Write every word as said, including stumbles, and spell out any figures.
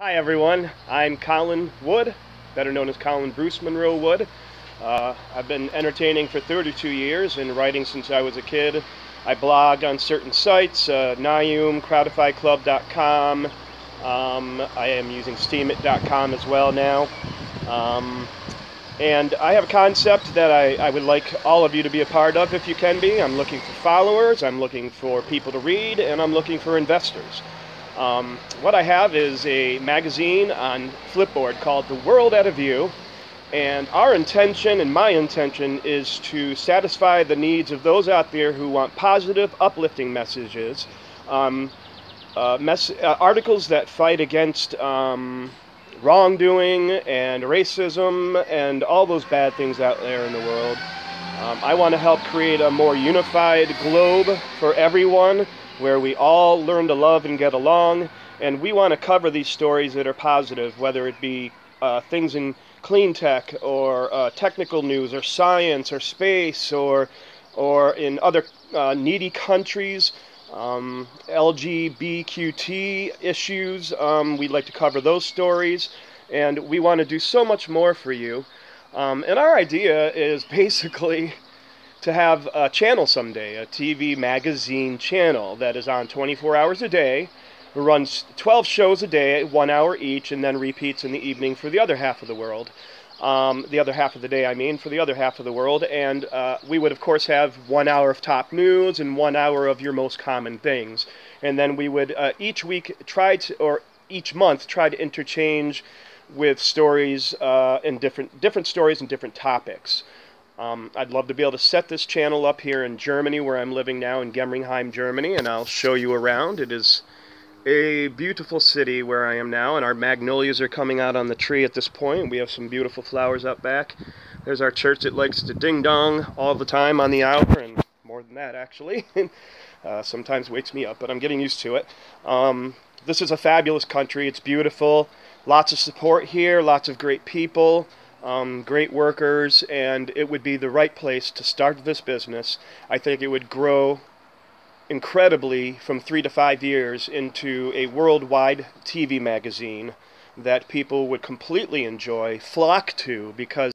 Hi everyone, I'm Colin Wood, better known as Colin Bruce Monroe Wood. Uh, I've been entertaining for thirty-two years and writing since I was a kid. I blog on certain sites, uh, Nyum, Crowdify Club dot com. Um, I am using Steemit dot com as well now. Um, and I have a concept that I, I would like all of you to be a part of if you can be. I'm looking for followers, I'm looking for people to read, and I'm looking for investors. Um, what I have is a magazine on Flipboard called The World At A View, and our intention and my intention is to satisfy the needs of those out there who want positive, uplifting messages, um, uh, mess uh, articles that fight against um, wrongdoing and racism and all those bad things out there in the world. Um, I want to help create a more unified globe for everyone, where we all learn to love and get along, and we want to cover these stories that are positive, whether it be uh, things in clean tech, or uh, technical news, or science, or space, or, or in other uh, needy countries, um, L G B T Q issues. Um, we'd like to cover those stories, and we want to do so much more for you. Um, and our idea is basically to have a channel someday, a T V magazine channel that is on twenty-four hours a day, runs twelve shows a day, one hour each, and then repeats in the evening for the other half of the world. Um, the other half of the day, I mean, for the other half of the world. And uh, we would, of course, have one hour of top news and one hour of your most common things. And then we would uh, each week try to, or each month, try to interchange with stories uh, and different, different stories and different topics. Um, I'd love to be able to set this channel up here in Germany, where I'm living now, in Gemringheim, Germany, and I'll show you around. It is a beautiful city where I am now, and our magnolias are coming out on the tree at this point. We have some beautiful flowers out back. There's our church that likes to ding-dong all the time on the hour, and more than that, actually. uh, sometimes wakes me up, but I'm getting used to it. Um, this is a fabulous country. It's beautiful. Lots of support here, lots of great people. Um, great workers, and it would be the right place to start this business. I think it would grow incredibly from three to five years into a worldwide T V magazine that people would completely enjoy, flock to, because